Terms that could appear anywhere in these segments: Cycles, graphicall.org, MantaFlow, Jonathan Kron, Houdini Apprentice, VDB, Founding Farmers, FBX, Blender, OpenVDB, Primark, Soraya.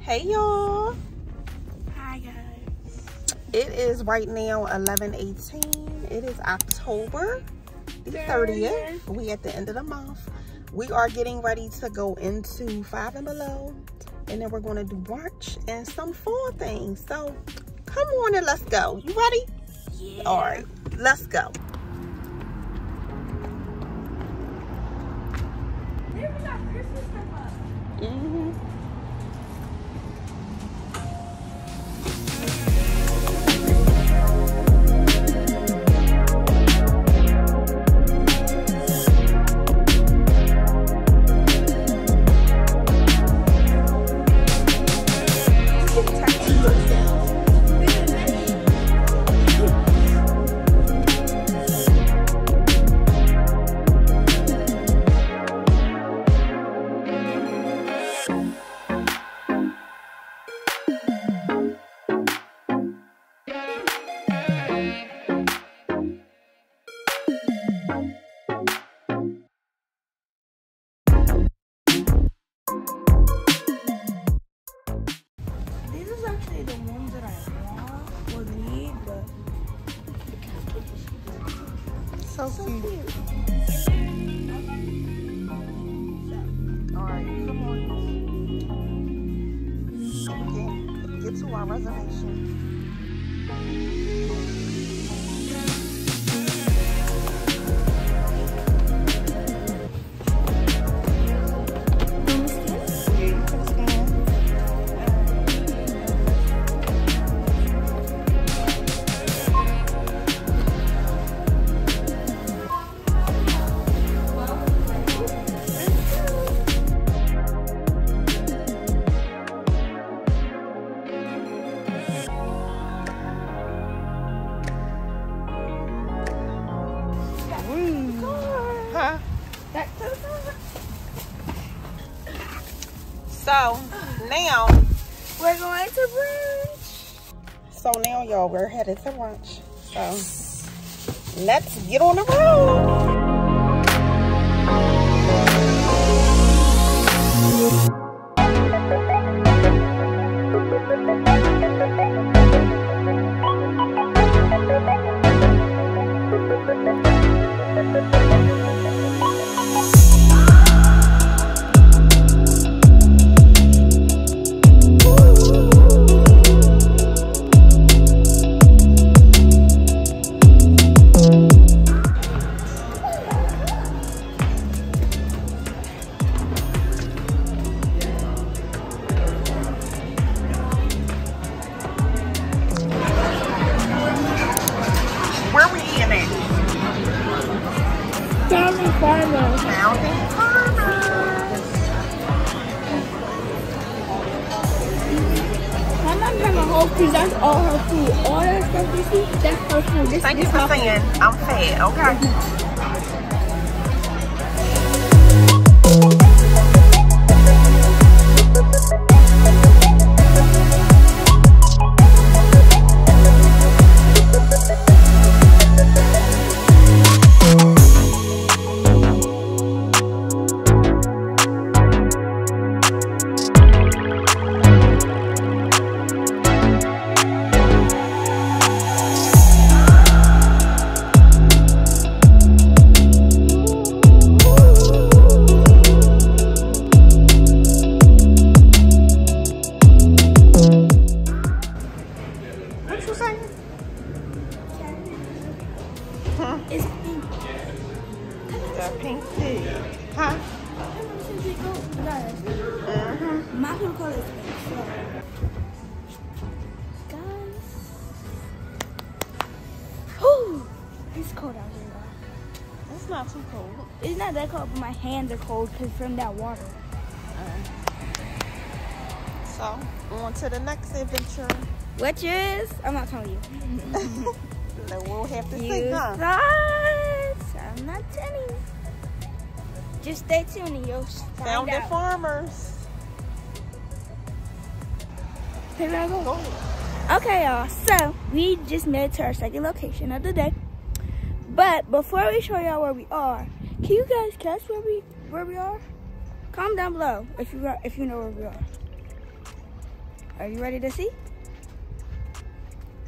Hey y'all. Hi guys. It is right now 11:18. It is October the 30th. We at the end of the month. We are getting ready to go into Five and Below, and then we're going to do brunch and some fun things. So come on and let's go. You ready? Yeah. All right, let's go. They even got Christmas stuff up. Mm-hmm. So now we're going to brunch. So now y'all, we're headed to brunch. So let's get on the road. Founding Farmers. Founding Farmers. My mom has a whole food. That's all her food. All that stuff you see, that's her food. This Thank you for saying I'm fed. Okay. Not too cold. It's not that cold, but my hands are cold because from that water. So on to the next adventure, which is I'm not telling you. We'll have to see. Huh? I'm not telling you. Just stay tuned and you'll find out. Founding Farmers. Here I go. Okay, y'all. So, we just made it to our second location of the day. But before we show y'all where we are, can you guys guess where we are? Comment down below if you know where we are. Are you ready to see?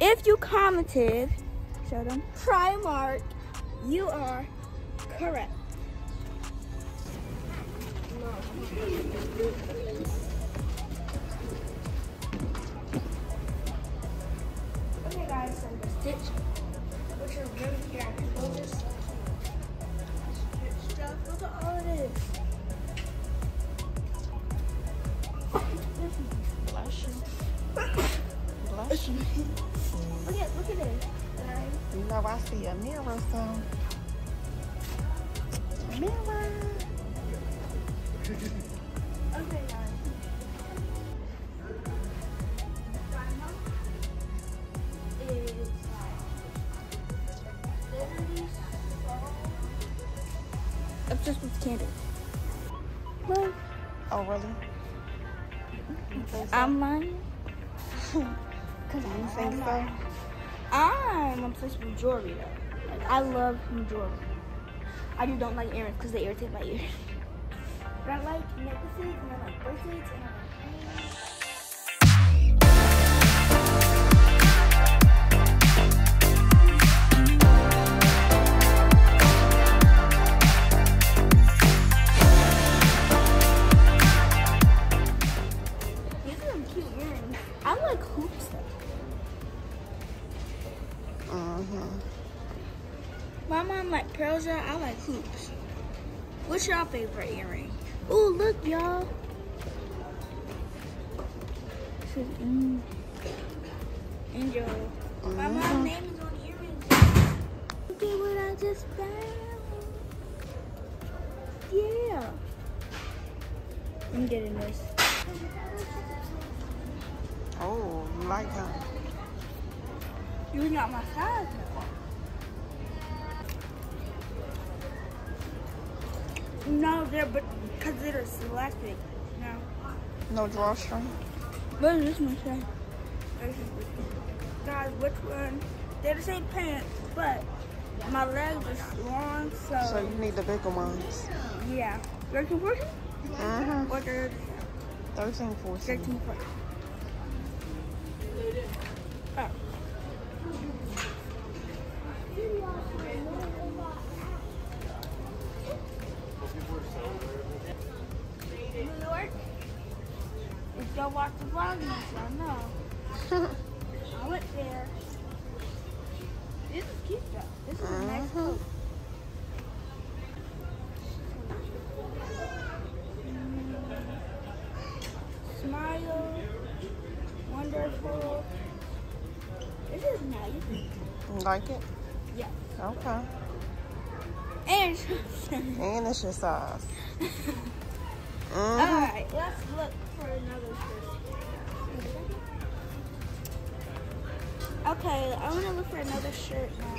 If you commented, show them, Primark, you are correct. Okay guys, so the stitch, which are really here, I can hold this stitch stuff. Look at all it is. Bless you. Bless you. Look at this. Right? You know I see a mirror, so. Mirror. Okay, guys. It's just with candles. What? Oh, really? I'm lying. Cause you think so? I'm obsessed with jewelry though. Like, I love jewelry. I just don't like earrings because they irritate my ears. But I like necklaces and I like bracelets and I like earrings. My mom like pearls out, I like hoops. What's your favorite earring? Oh, look, y'all. This is Angel. My mom's name is on the earrings. Look at what I just found. Yeah. I'm getting this. Oh, like her. You're not my size. No, they're but because they're selected. No. No drawstring. What does this one say? Guys, which one? They're the same pants, but my legs are long, so. So you need the bigger ones. Yeah. 13-14? Uh-huh. Or 13? 13-14. 13-14. Oh. Go watch the vlog, I know. I went there. This is cute though. This is a nice coat. Smile. Wonderful. This is nice. You like it? Yeah. Okay. And it's your size. Alright, let's look for another shirt. Okay, I want to look for another shirt now.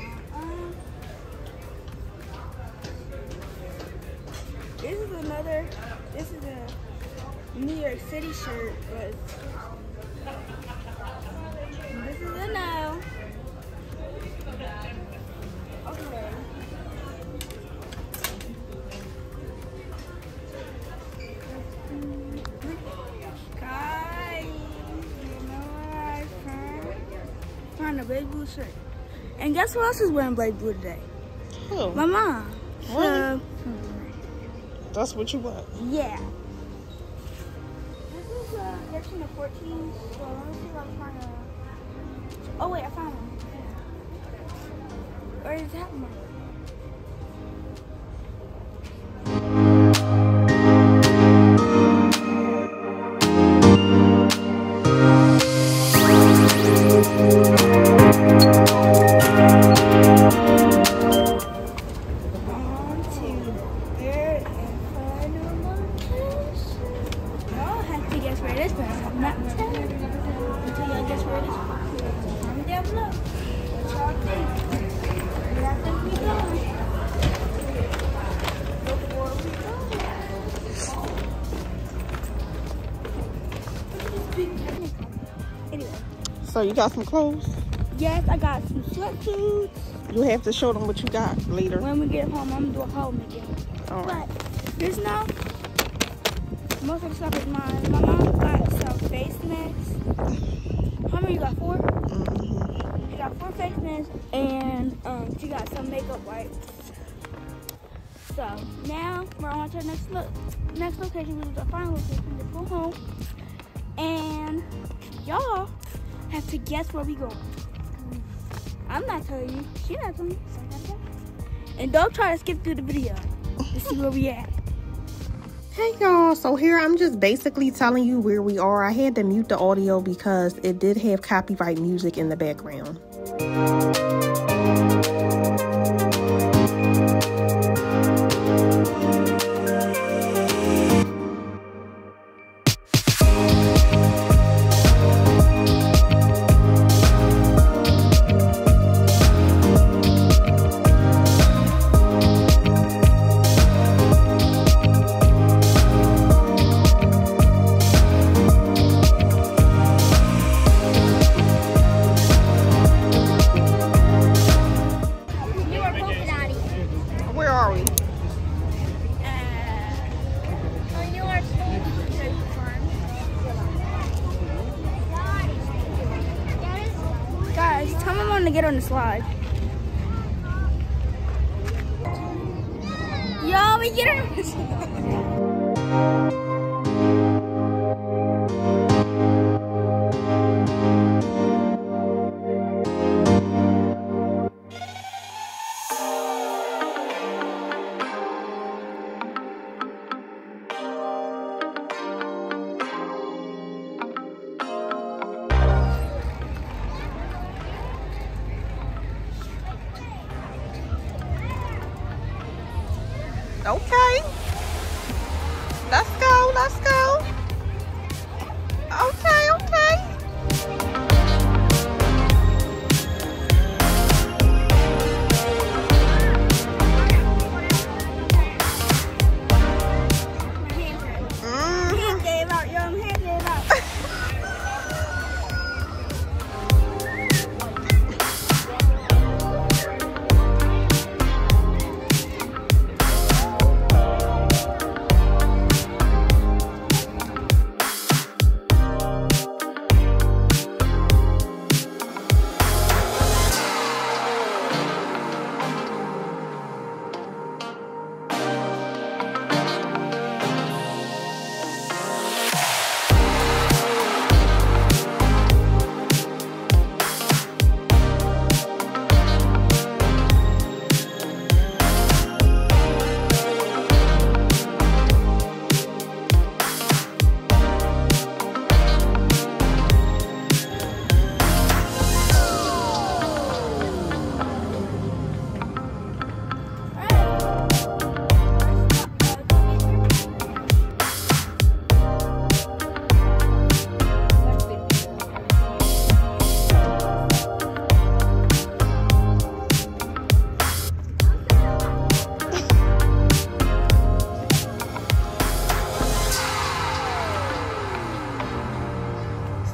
This is a New York City shirt, but this is a no. Okay. A black blue shirt, and guess who else is wearing black blue today? Who? My mom. What? So, that's what you want. Yeah. This is a section of 14. So let me see if I can find a. Oh wait, I found one. Or is that one? Where are we going? So you got some clothes? Yes, I got some sweatsuits. You have to show them what you got later. When we get home, I'm going to do a home again. All right. But there's no, most of the stuff is mine. My mom got some face masks. How many you got? 4? Mm-hmm. She got 4 face masks and she got some makeup wipes. So now we're on to our next location, which is our final location, to go home. And y'all have to guess where we going. I'm not telling you. She's not telling you. And don't try to skip through the video to see where we at. Hey y'all, so here I'm just basically telling you where we are. I had to mute the audio because it did have copyright music in the background. Get on the slide. Yo, we get on the slide. Okay, let's go, let's go. Okay, okay. Hand gave out, y'all, hand gave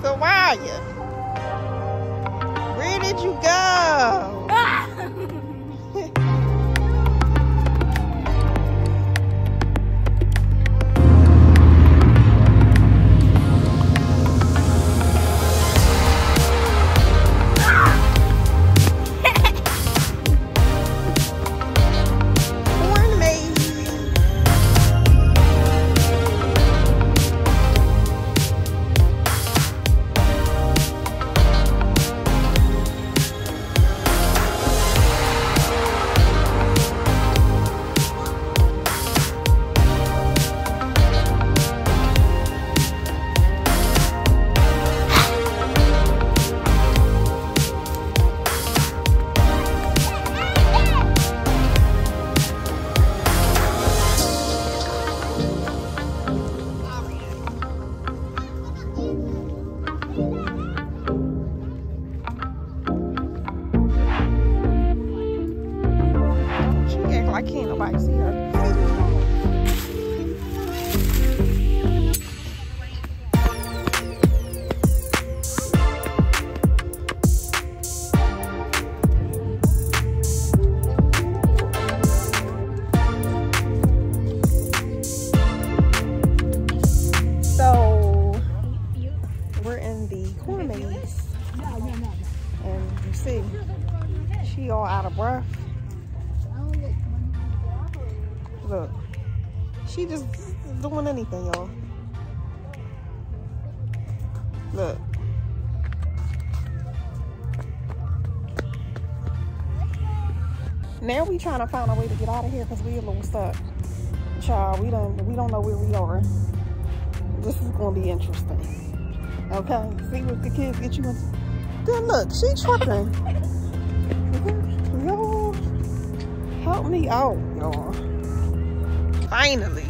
Soraya, where did you go? Ah! And you see, she all out of breath. Look, she just doing anything, y'all. Look. Now we trying to find a way to get out of here because we a little stuck. Child, we don't know where we are. This is gonna be interesting. Okay, see what the kids get you into. Then look, she tripping. Y'all, help me out, y'all. Finally.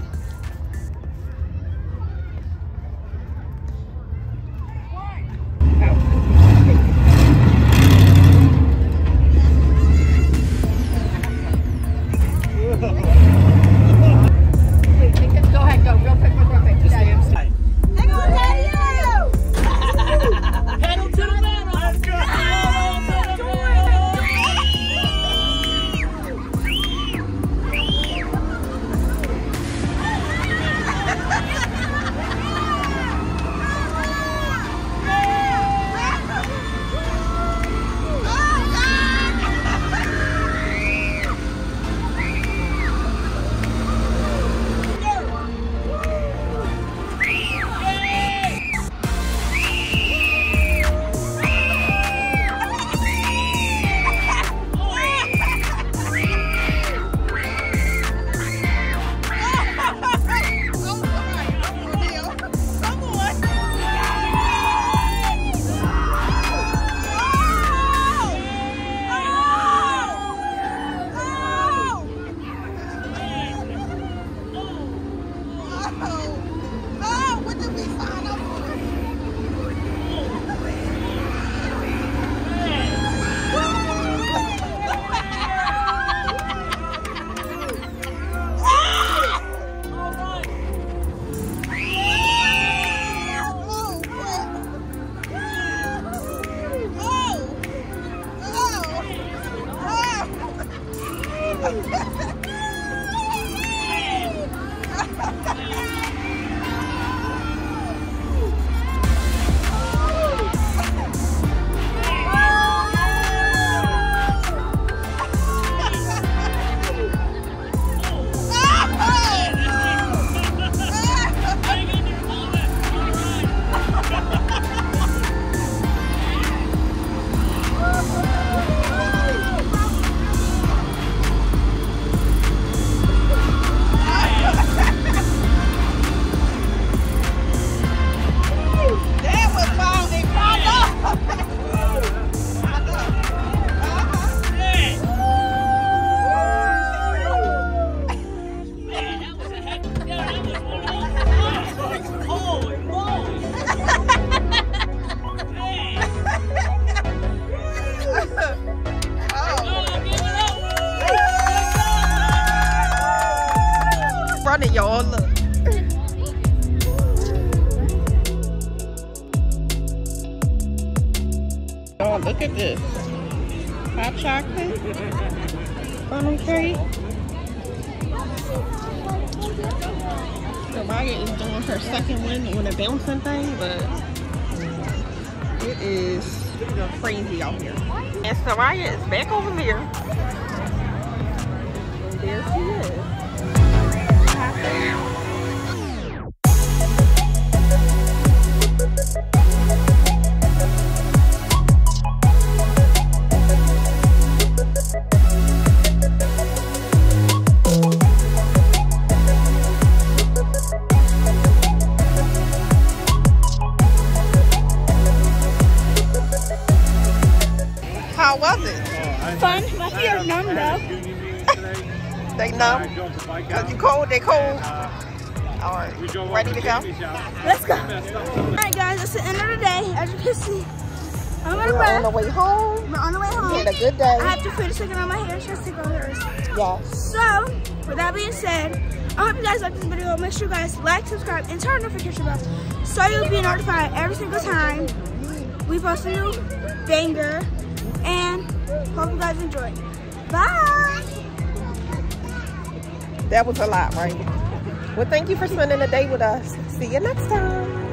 Look at this. Hot chocolate, funnel cake. Soraya is doing her second one on a bouncing thing, but it is crazy out here. And Soraya is back over there. And there she is. How was it? Fun. I feel numb though. They numb? Because you cold, they cold. Alright, ready to go? Let's go. Alright guys, that's the end of the day. As you can see, I'm gonna run. We're on the way home. We're on the way home. We had a good day. I have to finish looking on my hair. She has to go hers. Yeah. So, with that being said, I hope you guys liked this video. Make sure you guys like, subscribe, and turn on notification bells so you'll be notified every single time we post a new banger. And hope you guys enjoy. Bye. That was a lot, right? Well, thank you for spending the day with us. See you next time.